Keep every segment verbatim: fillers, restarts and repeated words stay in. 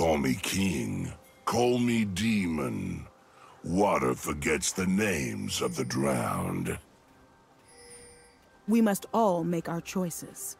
Call me king, call me demon. Water forgets the names of the drowned. We must all make our choices.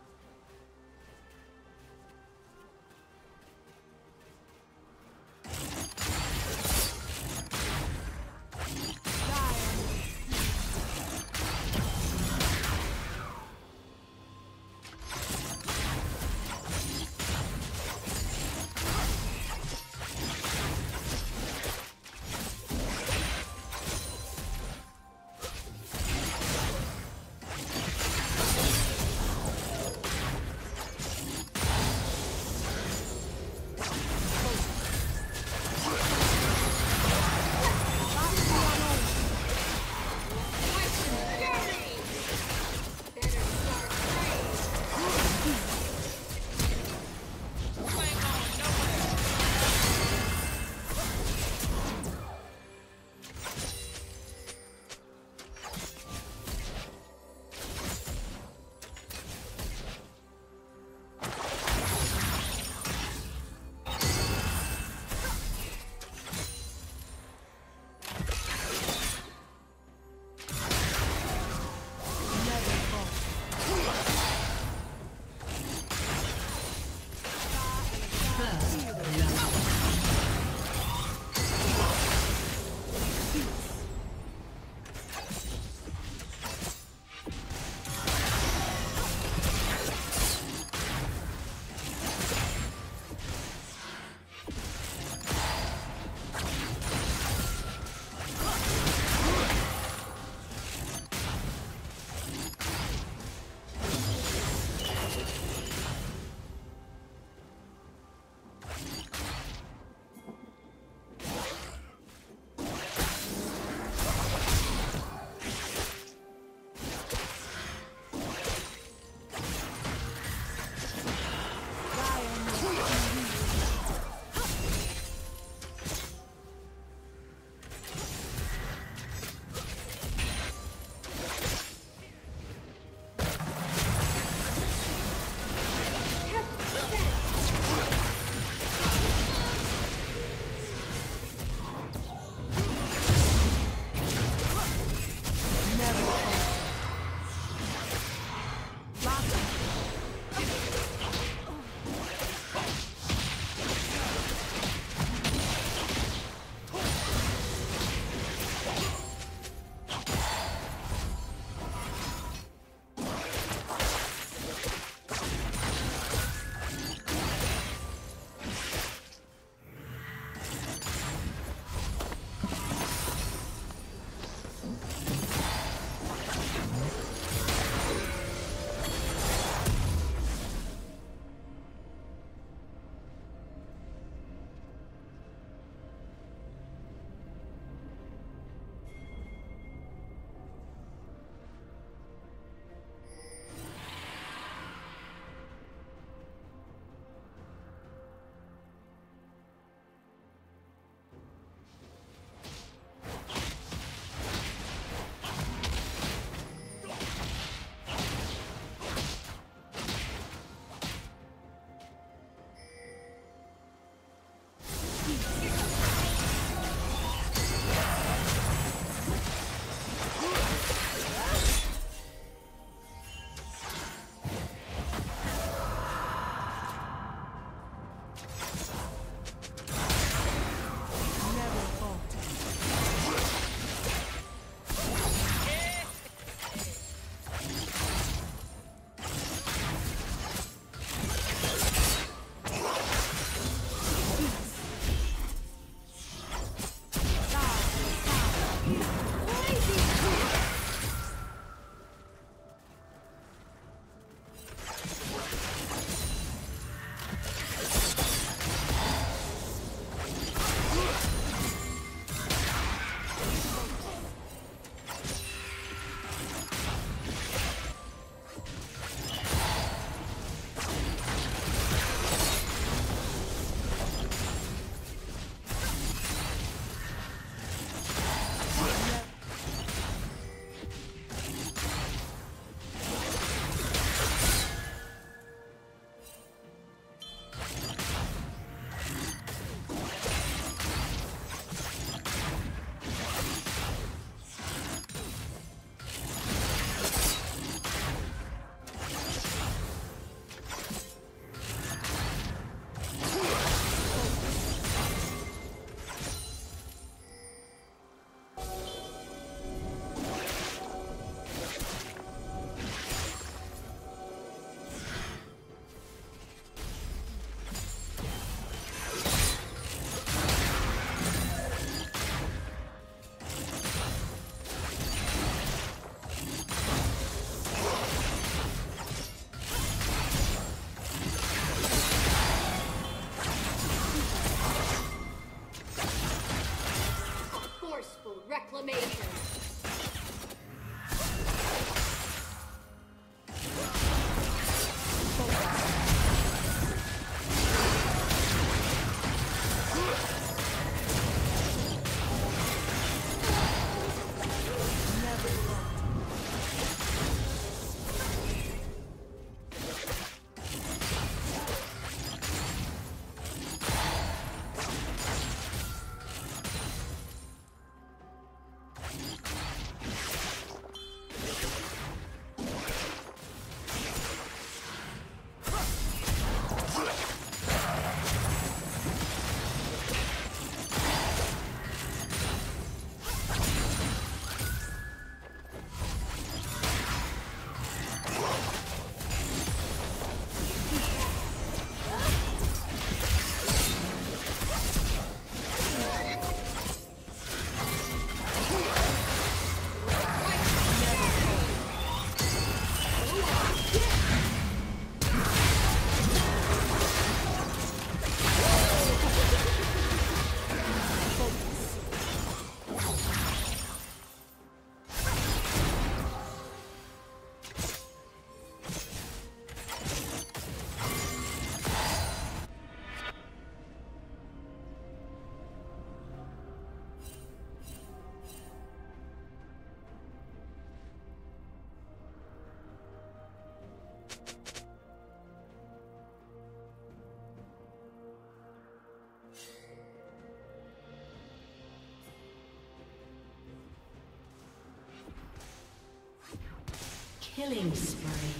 Killing spree.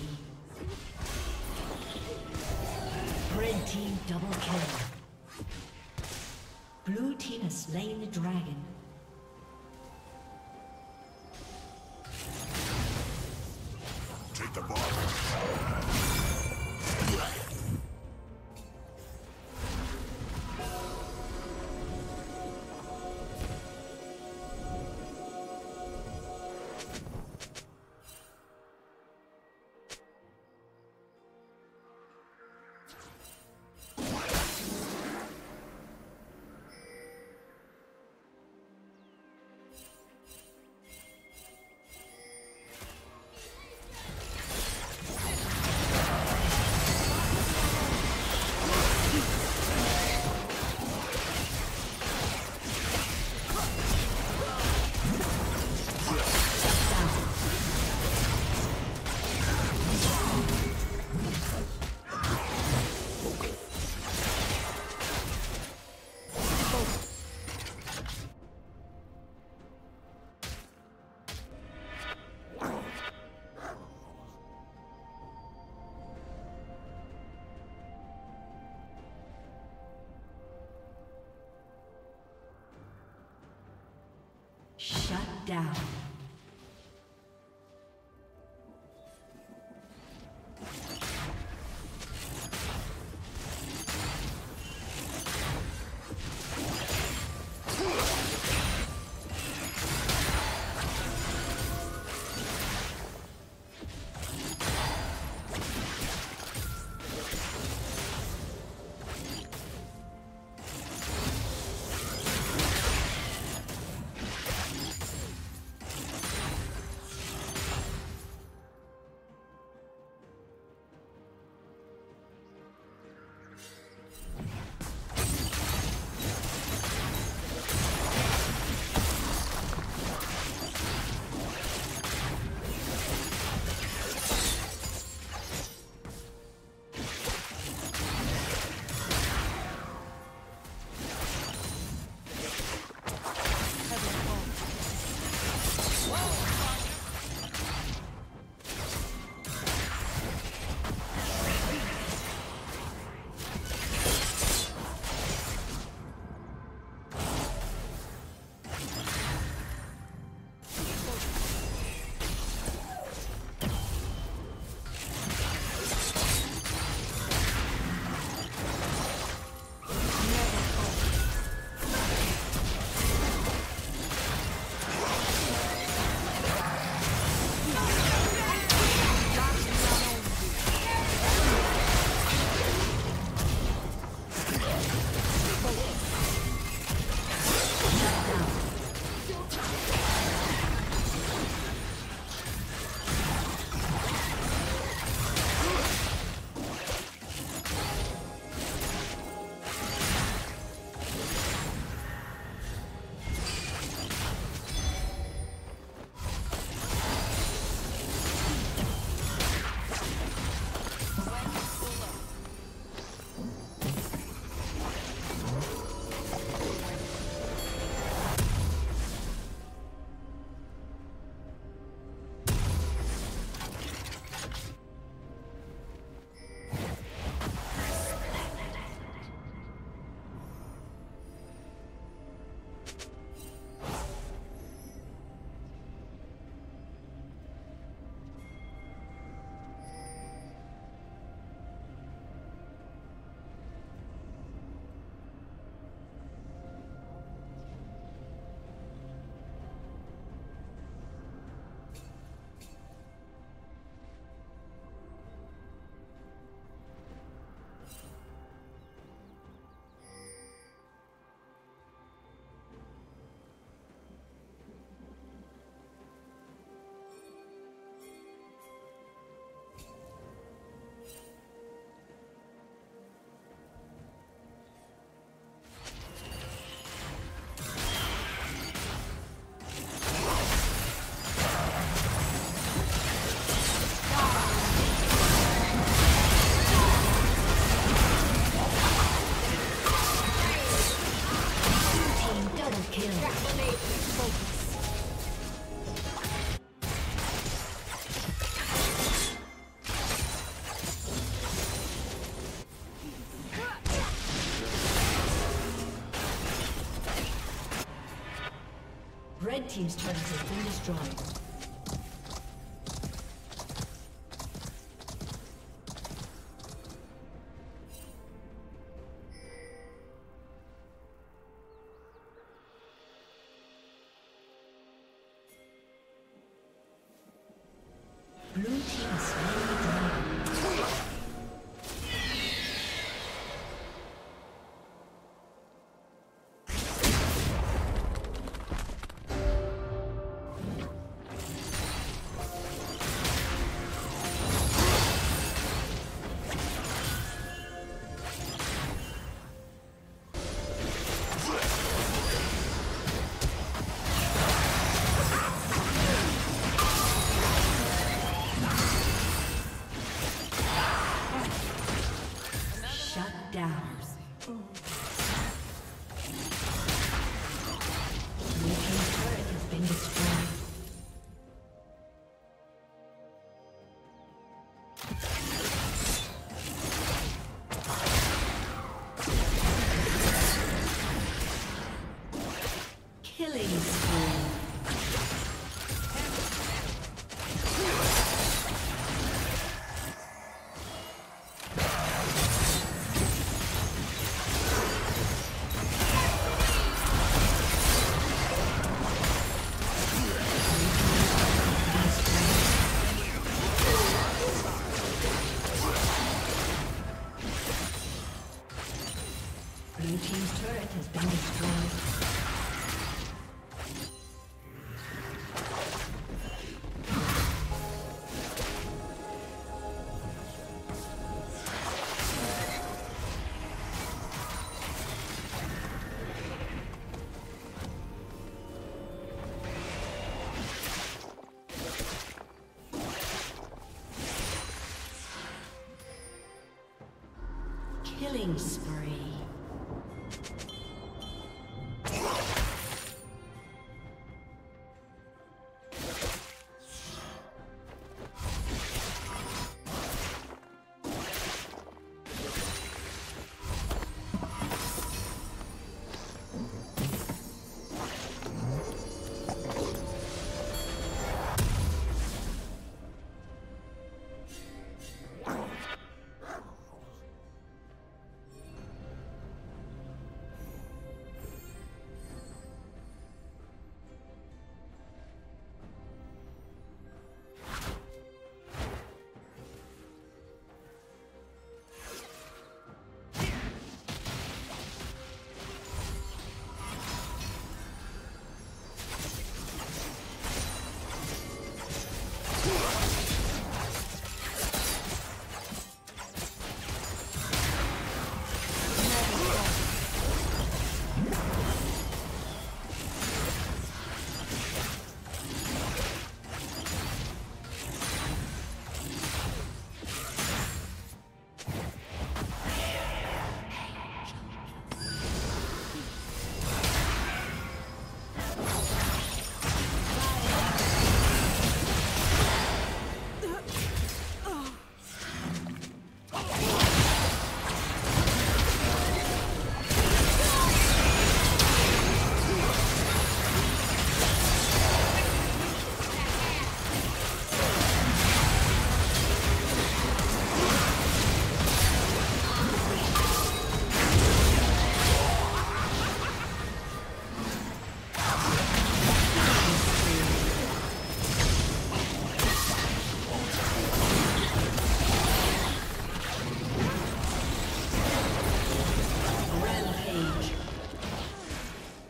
Red team double kill. Blue team has slain the dragon. Take the ball. Shut down. Red team's turret has been destroyed. Killing spree.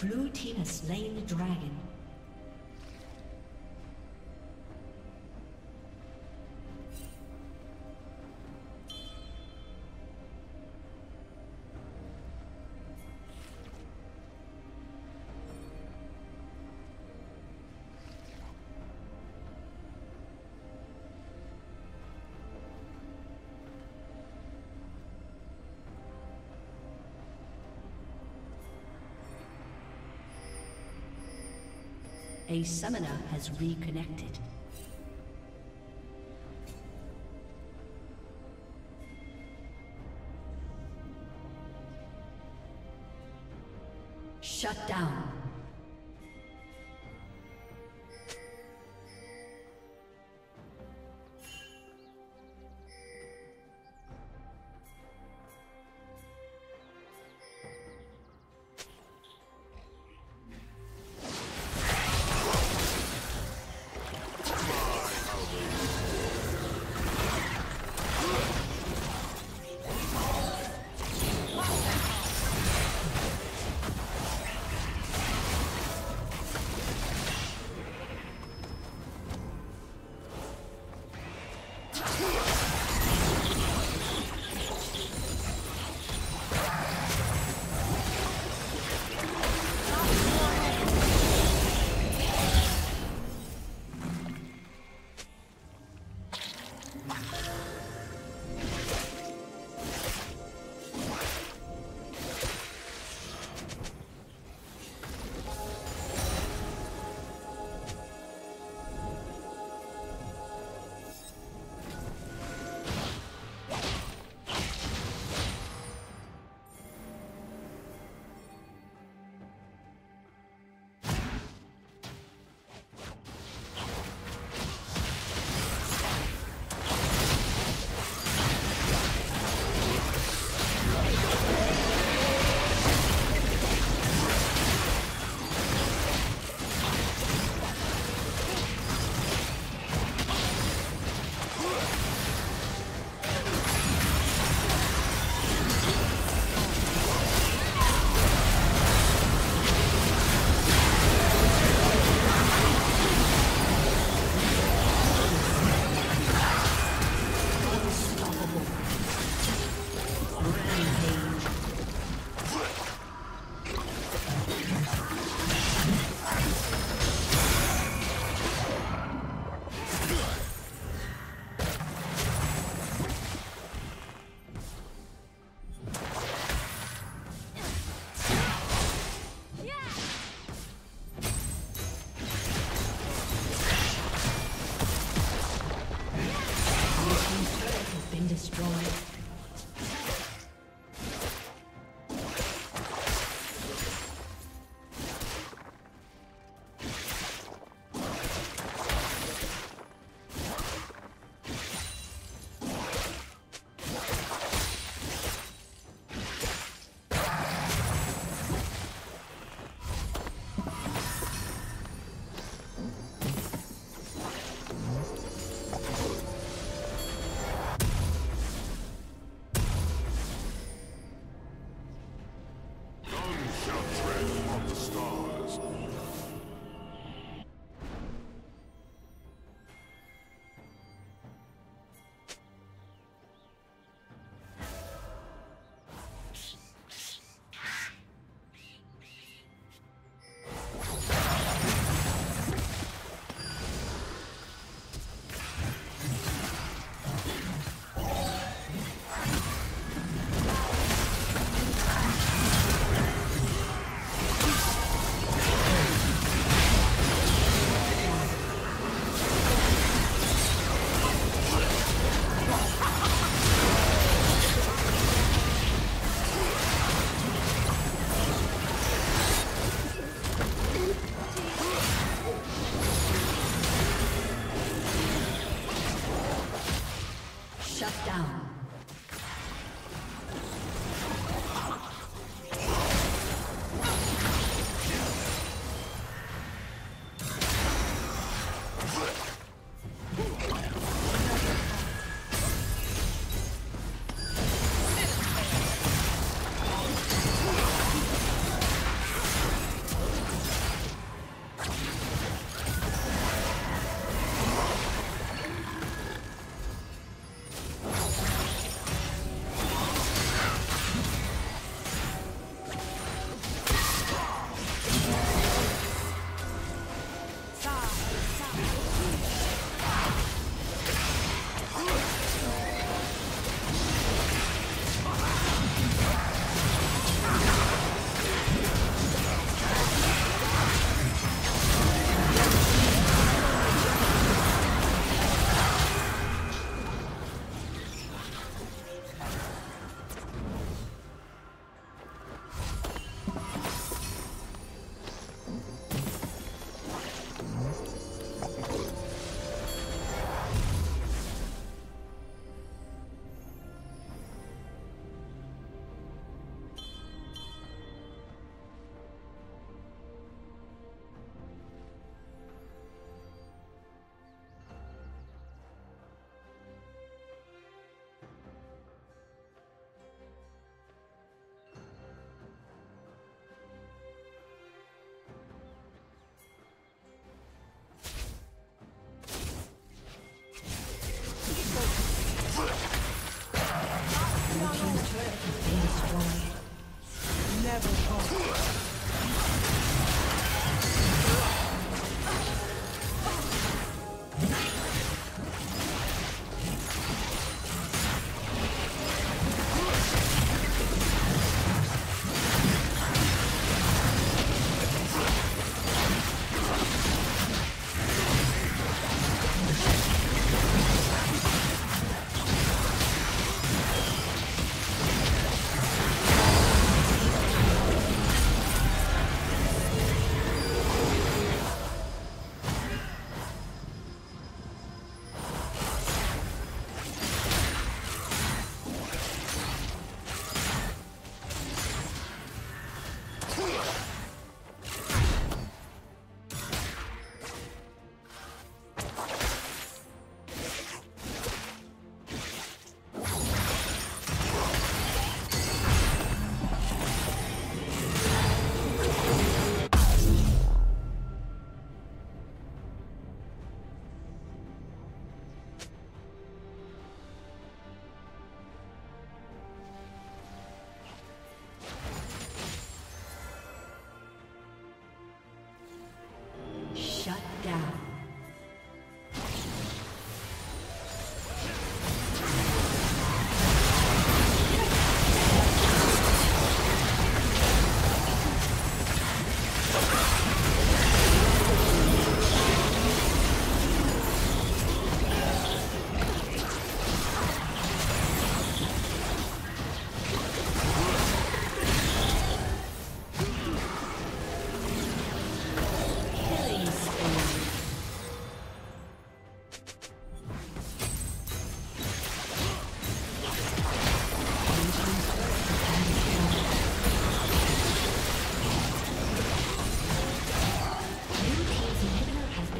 Blue team has slain the dragon. A summoner has reconnected. Shut down.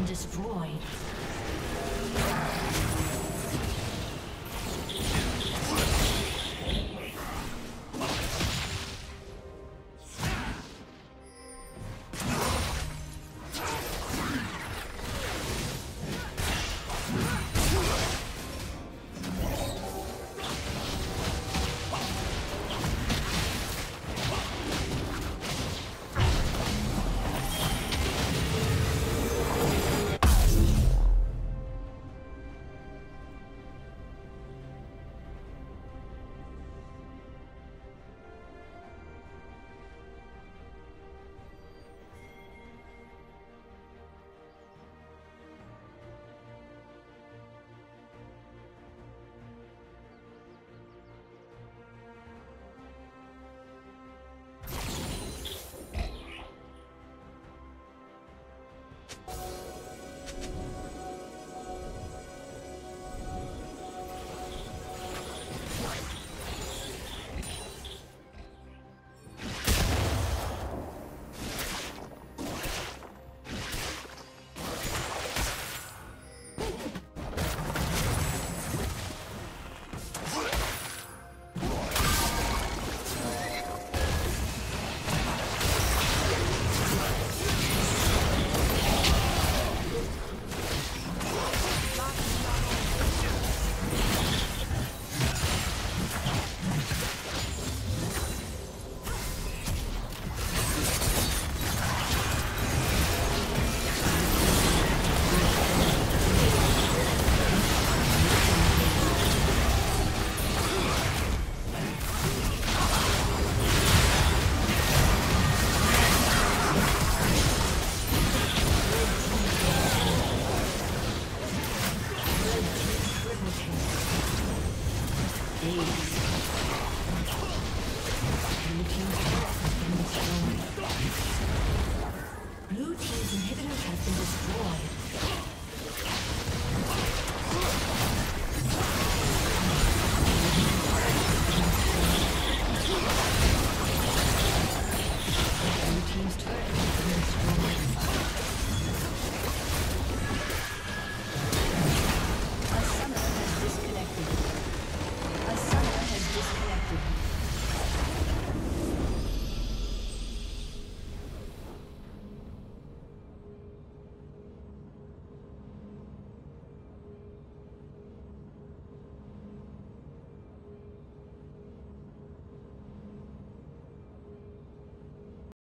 Destroyed.